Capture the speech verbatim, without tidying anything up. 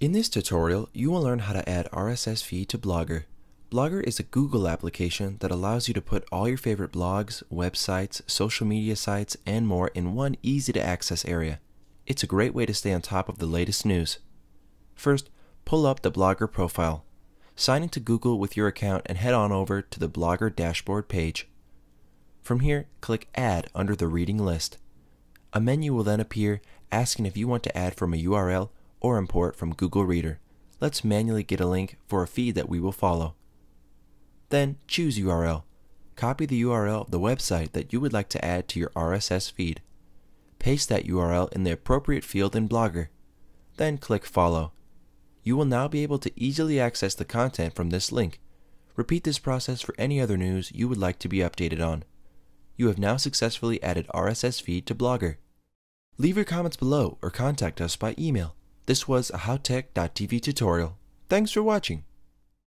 In this tutorial, you will learn how to add R S S feed to Blogger. Blogger is a Google application that allows you to put all your favorite blogs, websites, social media sites, and more in one easy-to-access area. It's a great way to stay on top of the latest news. First, pull up the Blogger profile. Sign into Google with your account and head on over to the Blogger dashboard page. From here, click Add under the reading list. A menu will then appear asking if you want to add from a U R L or import from Google Reader. Let's manually get a link for a feed that we will follow. Then choose U R L. Copy the U R L of the website that you would like to add to your R S S feed. Paste that U R L in the appropriate field in Blogger. Then click Follow. You will now be able to easily access the content from this link. Repeat this process for any other news you would like to be updated on. You have now successfully added R S S feed to Blogger. Leave your comments below or contact us by email. This was a how tech dot t v tutorial. Thanks for watching.